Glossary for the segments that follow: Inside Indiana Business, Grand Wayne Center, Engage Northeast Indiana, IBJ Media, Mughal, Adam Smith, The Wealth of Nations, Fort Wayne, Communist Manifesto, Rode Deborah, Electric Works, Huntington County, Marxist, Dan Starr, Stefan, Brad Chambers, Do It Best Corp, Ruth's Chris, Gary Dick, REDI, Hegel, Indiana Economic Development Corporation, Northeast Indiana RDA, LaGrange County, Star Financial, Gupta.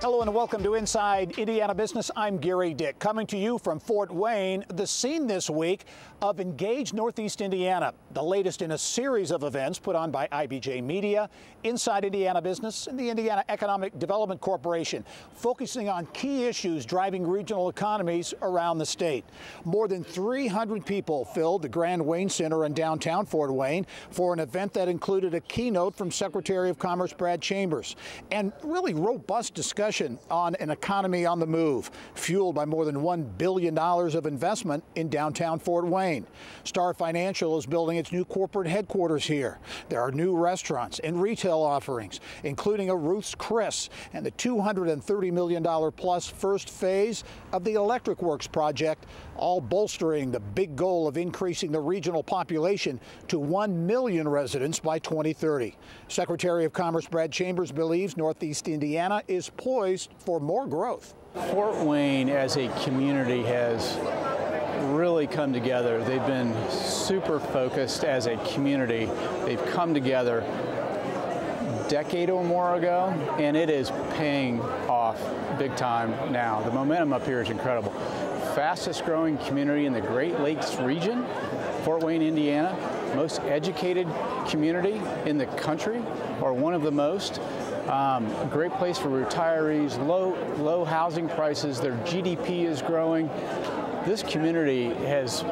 Hello and welcome to Inside Indiana Business. I'm Gary Dick, coming to you from Fort Wayne, the scene this week of Engage Northeast Indiana, the latest in a series of events put on by IBJ Media, Inside Indiana Business, and the Indiana Economic Development Corporation, focusing on key issues driving regional economies around the state. More than 300 people filled the Grand Wayne Center in downtown Fort Wayne for an event that included a keynote from Secretary of Commerce Brad Chambers and really robust discussion on an economy on the move, fueled by more than $1 billion of investment in downtown Fort Wayne. Star Financial is building its new corporate headquarters here. There are new restaurants and retail offerings, including a Ruth's Chris and the $230 million plus first phase of the Electric Works project, all bolstering the big goal of increasing the regional population to 1 million residents by 2030. Secretary of Commerce Brad Chambers believes Northeast Indiana is poised for more growth. Fort Wayne as a community has really come together. They've been super focused as a community. They've come together a decade or more ago, and it is paying off big time now. The momentum up here is incredible. Fastest growing community in the Great Lakes region, Fort Wayne, Indiana, most educated community in the country, or one of the most. A great place for retirees, low housing prices, their GDP is growing. This community has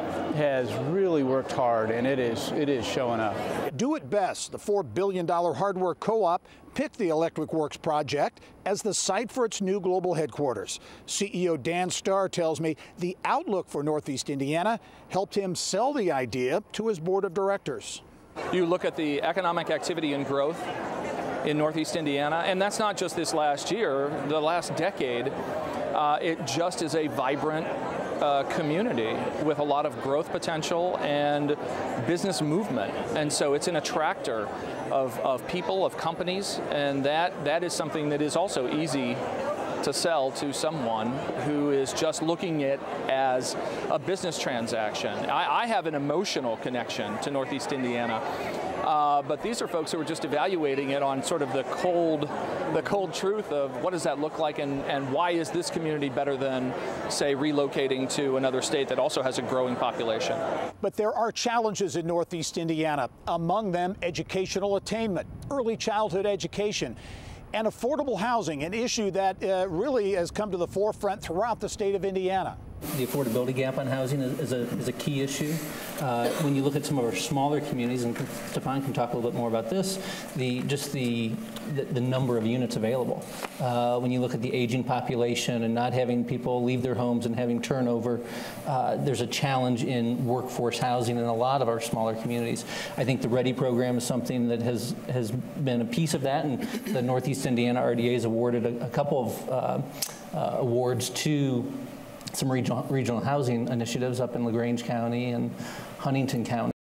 really worked hard, and it is showing up. Do It Best, the $4 billion hardware co-op, picked the Electric Works project as the site for its new global headquarters. CEO Dan Starr tells me the outlook for Northeast Indiana helped him sell the idea to his board of directors. You look at the economic activity and growth in Northeast Indiana, and that's not just this last year, the last decade, it just is a vibrant community with a lot of growth potential and business movement. And so it's an attractor of people, of companies, and that is something that is also easy to sell to someone who is just looking at it as a business transaction. I have an emotional connection to Northeast Indiana. But these are folks who are just evaluating it on sort of the cold truth of what does that look like, and why is this community better than, say, relocating to another state that also has a growing population. But there are challenges in Northeast Indiana, among them educational attainment, early childhood education, and affordable housing, an issue that really has come to the forefront throughout the state of Indiana. The affordability gap on housing is a key issue. When you look at some of our smaller communities, and Stefan can talk a little bit more about this, just the number of units available. When you look at the aging population and not having people leave their homes and having turnover, there's a challenge in workforce housing in a lot of our smaller communities. I think the REDI program is something that has been a piece of that, and the Northeast Indiana RDA has awarded a couple of awards to some regional housing initiatives up in LaGrange County and Huntington County.